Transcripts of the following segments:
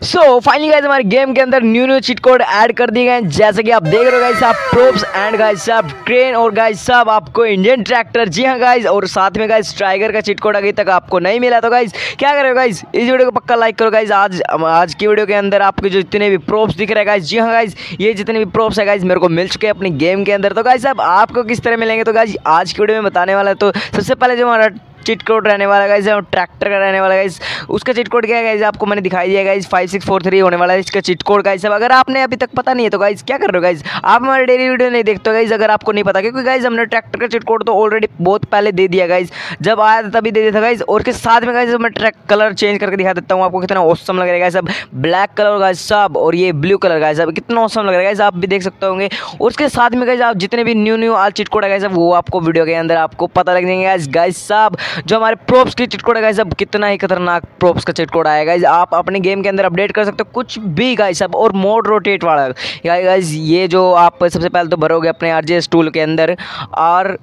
सो finally guys हमारे game के अंदर न्यू चीट कोड ऐड कर दिए गए हैं, जैसे कि आप देख रहे हो गाइस आप प्रोप्स एंड गाइस आप ट्रेन और गाइस आप आपको इंडियन ट्रैक्टर, जी हाँ गाइस, और साथ में गाइस टाइगर का चीट कोड अभी तक आपको नहीं मिला तो गाइस क्या कर रहे हो गाइस, इस वीडियो को पक्का लाइक करो गाइस। आज की वीडियो के अंदर आपके जो जितने भी प्रोप्स दिख रहे हैं गाइस, जी हाँ गाइस, ये जितने भी प्रोप्स है गाइस मेरे को मिल चुके हैं अपने गेम के अंदर। तो गाइस अब आपको किस तरह मिलेंगे तो गाइस आज की वीडियो में बताने वाला है। तो सबसे पहले जो हमारा चिट कोड रहने वाला गाइस है और ट्रैक्टर का रहने वाला गाइस, उसका चिट कोड क्या है गाइस आपको मैंने दिखाई दिया गाइस, 5643 होने वाला है इसका चिट कोड गाइस। अब अगर आपने अभी तक पता नहीं है तो गाइस क्या कर रहे हो गाइस, आप हमारे डेली वीडियो नहीं देखते हो गाइस अगर आपको नहीं पता, क्योंकि गाइस हमने ट्रैक्टर का चिट कोड तो ऑलरेडी बहुत पहले दे दिया गाइस, जब आया था तभी दे दिया था गाइस। और के साथ में गाइस मैं ट्रैक कलर चेंज करके दिखा देता हूँ आपको, कितना औसम लग रहा है गाइस, अब ब्लैक कलर गाइस सब और ये ब्लू कलर गाइस, अब कितना औसम लग रहा है गाइस आप भी देख सकते होंगे। उसके साथ में गाइस आप जितने भी न्यू आज चिट कोड है गाइस वो आपको वीडियो के अंदर आपको पता लग जाएंगे गाइस। गाइस साहब जो हमारे प्रोप्स की चिट कोड है गाइस, अब कितना ही खतरनाक प्रोप्स का चिट कोड आया गाइस, आप अपने गेम के अंदर अपडेट कर सकते हो कुछ भी गाइस। अब और मोड रोटेट वाला गाइस, ये जो आप सबसे पहले तो भरोगे अपने आरजीएस टूल के अंदर, आर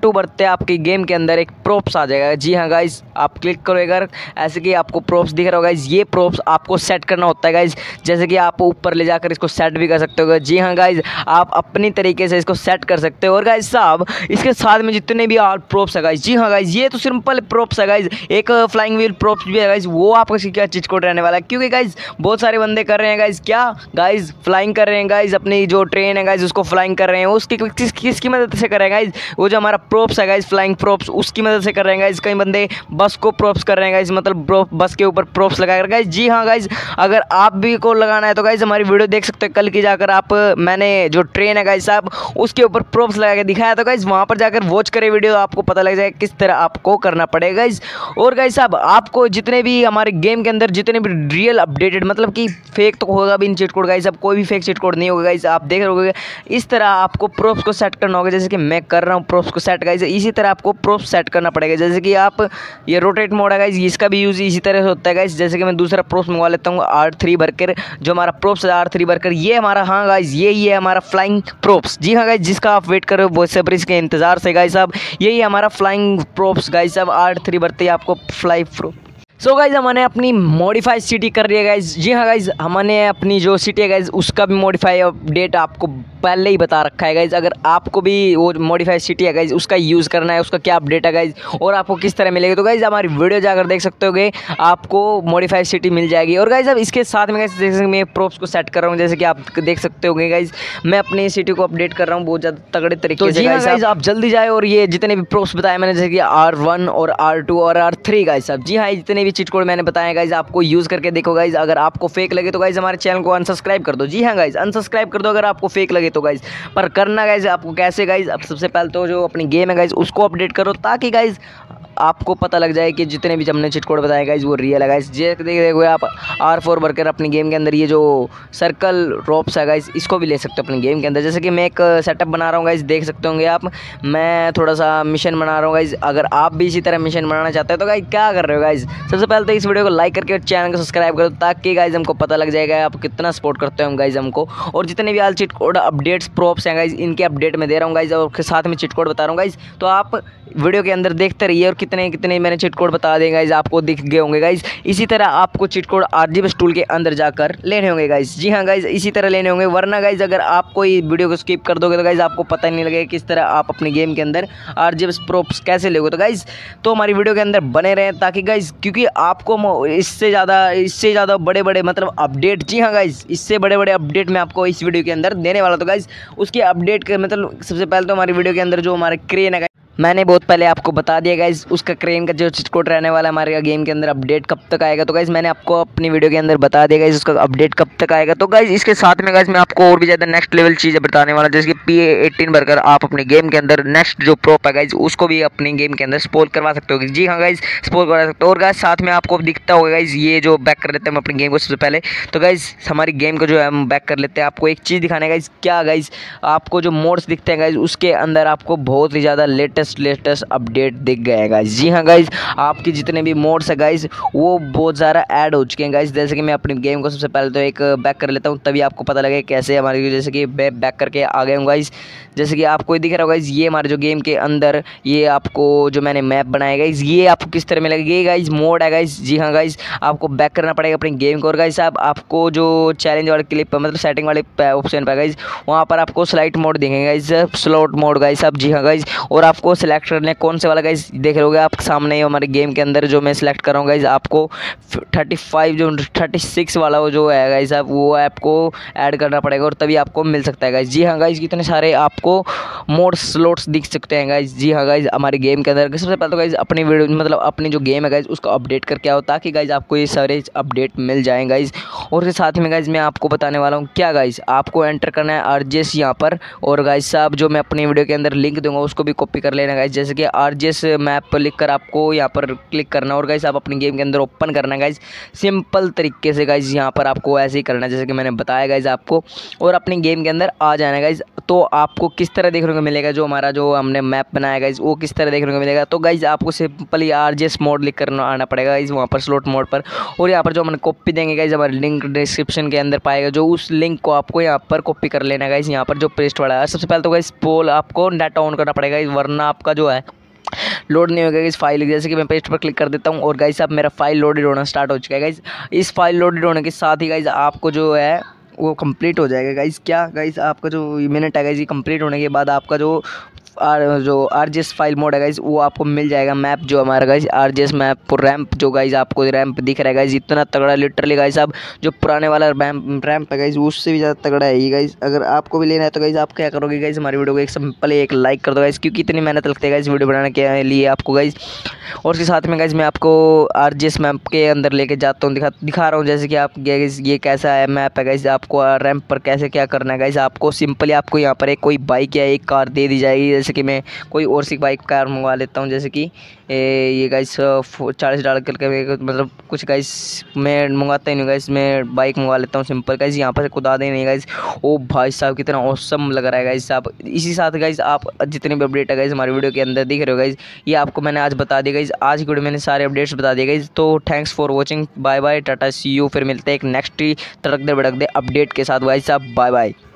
टू बढ़ते आपकी गेम के अंदर एक प्रोप्स आ जाएगा। जी हाँ गाइस, आप क्लिक करो अगर ऐसे कि आपको प्रोप्स दिख रहा होगा गाइस, ये प्रोप्स आपको सेट करना होता है गाइस, जैसे कि आप ऊपर ले जाकर इसको सेट भी कर सकते हो। जी हाँ गाइस, आप अपनी तरीके से इसको सेट कर सकते हो। और गाइस साहब इसके साथ में जितने भी और प्रोप्स है गाइस, जी हाँ गाइस, ये तो सिंपल प्रोप्स है गाइस, एक फ्लाइंग व्हील प्रोप्स भी है गाइस, वो आपको क्या चीज कोड रहने वाला है, क्योंकि गाइस बहुत सारे बंदे कर रहे हैं गाइस, क्या गाइस फ्लाइंग कर रहे हैं गाइस, अपनी जो ट्रेन है गाइस उसको फ्लाइंग कर रहे हैं। उसकी किसकी मदद से कर रहे हैं गाइस, वो जो हमारा प्रोप्स है गाइस फ्लाइंग प्रोप्स उसकी मदद से कर रहे हैं गाइस। कई बंदे बस को प्रोप्स कर रहे हैं गाइस, मतलब बस के ऊपर प्रोप्स लगाकर गाइस। जी हाँ गाइस, अगर आप भी को लगाना है तो गाइस हमारी वीडियो देख सकते हो, कल की जाकर आप मैंने जो ट्रेन है गाइस आप उसके ऊपर प्रोप्स लगा के दिखाया तो गाइस वहाँ पर जाकर वॉच करें वीडियो, आपको पता लग जाएगा किस तरह आपको करना पड़ेगा गाइस। और गाइस साहब आपको जितने भी हमारे गेम के अंदर जितने भी रियल अपडेटेड, मतलब कि फेक तो होगा भी इन चिट कोड गाइस, अब कोई भी फेक चिट कोड नहीं होगा गाइस, आप देख रहे हो इस तरह आपको प्रोप्स को सेट करना होगा, जैसे कि मैं कर रहा हूँ प्रोप्स को सेट गाइस। इसी तरह आपको प्रोप्स सेट करना पड़ेगा, जैसे कि आप ये रोटेट मोड है गाइस, इसका भी यूज़ इसी तरह से होता है गाइस। जैसे कि मैं दूसरा प्रोप्स मंगवा लेता हूँ, R3 बर्कर, जो हमारा प्रोप्स है R3 बर्कर, ये हमारा, हाँ गाइस यही है हमारा फ्लाइंग प्रोप्स। जी हाँ गाइस, जिसका आप वेट कर रहे हो बेसब्री के इंतजार से गाइस, अब यही हमारा फ्लाइंग प्रोप्स गाइस, अब R3 बढ़ते ही आपको फ्लाई प्रोप। सो गाइज हमने अपनी मॉडिफाई सिटी कर रही है गाइज। जी हाँ गाइज, हमने अपनी जो सिटी है गाइज उसका भी मॉडिफाई अपडेट आपको पहले ही बता रखा है गाइज। अगर आपको भी वो मॉडिफाई सिटी है गाइज उसका यूज़ करना है, उसका क्या अपडेट है गाइज और आपको किस तरह मिलेगा तो गाइज हमारी वीडियो जाकर देख सकते होगे, आपको मॉडिफाई सिटी मिल जाएगी। और गाइज अब इसके साथ में गाइज जैसे मैं प्रोप्स को सेट कर रहा हूँ, जैसे कि आप देख सकते होगे गाइज मैं अपनी सिटी को अपडेट कर रहा हूँ बहुत ज़्यादा तगड़े तरीके से गाइज। आप जल्दी जाए और ये जितने भी प्रोप्स बताए मैंने, जैसे कि R1 और R2 और R3 गाइज साहब, जी हाँ जितने चिट कोड मैंने बताया गाइज आपको यूज़ करके देखो गाइज। अगर आपको फेक लगे तो गाइज हमारे चैनल को अनसब्सक्राइब कर दो, जी हाँ गाइज अनसब्सक्राइब कर दो अगर आपको फेक लगे तो गाइज। पर करना गाइज आपको कैसे गाइज, आप सबसे पहले तो जो अपनी गेम है गाइज उसको अपडेट करो, ताकि गाइज आपको पता लग जाए कि जितने भी हमने चिट कोड बताया गाइज वो रियल है गाइज। जैसे देखो आप R4 बर्कर अपनी गेम के अंदर, ये जो सर्कल रोप्स है गाइज इसको भी ले सकते हो अपने गेम के अंदर। जैसे कि मैं एक सेटअप बना रहा हूँ गाइज, देख सकते होंगे आप, मैं थोड़ा सा मिशन बना रहा हूँ गाइज। अगर आप भी इसी तरह मिशन बनाना चाहते हो तो गाइज क्या कर रहे हो गाइज, सबसे पहले तो इस वीडियो को लाइक करके और चैनल को सब्सक्राइब करो, ताकि गाइज हमको पता लग जाएगा आप कितना सपोर्ट करते हो हम गाइज हमको। और जितने भी all cheat code updates props हैं गाइज इनके अपडेट में दे रहा हूँ गाइज, और उसके साथ में चिट कोड बता रहा हूँ गाइज, तो आप वीडियो के अंदर देखते रहिए। और कितने कितने मैंने चिट कोड बता दें गाइज, आपको दिख गए होंगे गाइज। इसी तरह आपको चिट कोड RGS टूल के अंदर जाकर लेने होंगे गाइज, जी हाँ गाइज इसी तरह लेने होंगे, वरना गाइज अगर आप कोई वीडियो को स्किप कर दोगे तो गाइज आपको पता ही नहीं लगेगा किस तरह आप अपने गेम के अंदर RGS प्रोप्स कैसे लोगे। तो गाइज तो हमारी वीडियो के अंदर बने रहें, ताकि गाइज क्योंकि आपको इससे ज़्यादा बड़े बड़े मतलब अपडेट, जी हाँ गाइज इससे बड़े बड़े अपडेट मैं आपको इस वीडियो के अंदर देने वाला। तो गाइज उसके अपडेट के मतलब सबसे पहले तो हमारी वीडियो के अंदर जो हमारे क्रेन है मैंने बहुत पहले आपको बता दिया गाइज, उसका क्रेन का जो चिट कोड रहने वाला हमारे गेम के अंदर अपडेट कब तक आएगा तो गाइज मैंने आपको अपनी वीडियो के अंदर बता दिया गाइज, उसका अपडेट कब तक आएगा। तो गाइज इसके साथ में गाइज मैं आपको और भी ज़्यादा नेक्स्ट लेवल चीज़ें बताने वाला, जैसे कि P18 बर्कर आप अपने गेम के अंदर नेक्स्ट जो प्रोप है गाइज उसको भी अपने गेम के अंदर स्पोल करवा सकते हो, जी हाँ गाइज स्पोल करवा सकते हो। और गाइज साथ में आपको दिखता होगा गाइज, ये जो बैक कर लेते हैं हम अपने गेम को सबसे पहले, तो गाइज हमारी गेम को जो है हम बैक कर लेते हैं। आपको एक चीज़ दिखाने गाइज, क्या गाइज आपको जो मोड्स दिखते हैं गाइज उसके अंदर आपको बहुत ही ज़्यादा लेटेस्ट मोस्ट लेटेस्ट अपडेट दिख गए हैं गाइज। जी हाँ गाइज, आपके जितने भी मोड्स है गाइज वो बहुत सारा ऐड हो चुके हैं गाइज। जैसे कि मैं अपनी गेम को सबसे पहले तो एक बैक कर लेता हूँ, तभी आपको पता लगे कैसे हमारी, जैसे कि मैं बैक करके आ गए हूँ गाइज। जैसे कि आपको दिख रहा हो गाइज, ये हमारे जो गेम के अंदर ये आपको जो मैंने मैप बनाया गाइज, ये आपको किस तरह में लगेगा ये गाइज मोड है गाइज। जी हाँ गाइज, आपको बैक करना पड़ेगा अपनी गेम को, और गाइज साहब आपको जो चैलेंज वाले क्लिप मतलब सेटिंग वाले ऑप्शन पर गाइज वहाँ पर आपको स्लाइट मोड देखेंगे गाइज, स्लॉट मोड गाइज साहब। जी हाँ गाइज, और आपको सिलेक्ट करने कौन से वाला गाइज देख रहे हो आप सामने हमारे गेम के अंदर जो मैं सिलेक्ट कर रहा हूँ गाइज। आपको 35 जो 36 वाला वो जो है गाइज साहब वो आपको ऐड करना पड़ेगा और तभी आपको मिल सकता है गाइज। जी हाँ गाइज, कितने सारे आपको मोड स्लॉट्स दिख सकते हैं गाइज। जी हाँ गाइज, हमारे गेम के अंदर सबसे पहले तो गाइज अपनी वीडियो मतलब अपनी जो गेम है गाइज उसको अपडेट करके आओ, ताकि गाइज आपको ये सारे अपडेट मिल जाएँ गाइज। और के साथ में गाइज मैं आपको बताने वाला हूँ क्या गाइज, आपको एंटर करना है RGS यहाँ पर, और गाइज साहब जो मैं अपनी वीडियो के अंदर लिंक दूंगा उसको भी कॉपी कर लेना गाइज। जैसे कि RGS मैप पर लिख कर आपको यहाँ पर क्लिक करना और गाइज आप अपने गेम के अंदर ओपन करना गाइज। सिंपल तरीके से गाइज यहाँ पर आपको ऐसे ही करना जैसे कि मैंने बताया गाइज आपको, और अपने गेम के अंदर आ जाना गाइज। तो आपको किस तरह देखने को मिलेगा जो हमारा जो हमने मैप बनाया गाइज वो किस तरह देखने को मिलेगा, तो गाइज आपको सिंपली RGS मोड लिख करना आना पड़ेगा गाइज वहाँ पर स्लॉट मोड पर। और यहाँ पर जो हमने कॉपी देंगे गाइज हमारे लिंक डिस्क्रिप्शन के अंदर पाएगा, जो उस लिंक को आपको यहाँ पर कॉपी कर लेना गाइज। यहाँ पर जो पेस्ट वाला है सबसे पहले तो गाइज पोल आपको डाटा ऑन करना पड़ेगा गाइज, वरना आपका जो है लोड नहीं होगा इस फाइल। जैसे कि मैं पेस्ट पर क्लिक कर देता हूं और गाइज साहब मेरा फाइल लोडेड होना स्टार्ट हो चुका है गाइज। इस फाइल लोडेड होने के साथ ही गाइज आपको जो है वो कंप्लीट हो जाएगा गाइज। क्या गाइज आपका जो मिनट है गाइज ये कंप्लीट होने के बाद आपका जो RGS फाइल मोड है गाइज वो आपको मिल जाएगा। मैप जो हमारा गाइज RGS मैप रैंप जो गाइज आपको रैंप दिख रहा है गाइज इतना तगड़ा लिटरली गाइज साहब, जो पुराने वाला रैंप है गाइज उससे भी ज़्यादा तगड़ा है ये गाइज। अगर आपको भी लेना है तो गाइज आप क्या करोगे गाइज, हमारी वीडियो को एक सिंपल एक लाइक कर दो गाइज, क्योंकि इतनी मेहनत लगती है गाइज वीडियो बनाने के लिए आपको गाइज। और उसके साथ में गाइज मैं आपको RGS मैप के अंदर लेके जाता हूँ, दिखा रहा हूँ जैसे कि आप गाइज ये कैसा है मैप है गाइज। आपको रैंप पर कैसे क्या करना है गाइज, आपको सिंपली आपको यहाँ पर एक कोई बाइक या एक कार दे दी जाएगी। जैसे कि मैं कोई और सी बाइक कार मंगवा लेता हूं, जैसे कि ये गाइस 40 डॉलर करके मतलब कुछ गाइस मैं मंगवाता ही नहीं गाइस, मैं बाइक मंगवा लेता हूं सिंपल गाइस। यहां पर कुदा दे नहीं गाइस, ओ भाई साहब कितना ऑसम लग रहा है गाइस साहब। इसी साथ गाइस आप जितने भी अपडेट है गाइस हमारी वीडियो के अंदर दिख रहे हो गाइस, ये आपको मैंने आज बता दिया गाइस। आज की वीडियो मैंने सारे अपडेट्स बता दिए गाइस। तो thanks for watching, bye bye, Tata see you. फिर मिलते हैं एक नेक्स्ट तड़क दे भड़क दे अपडेट के साथ गाइस साहब। Bye bye.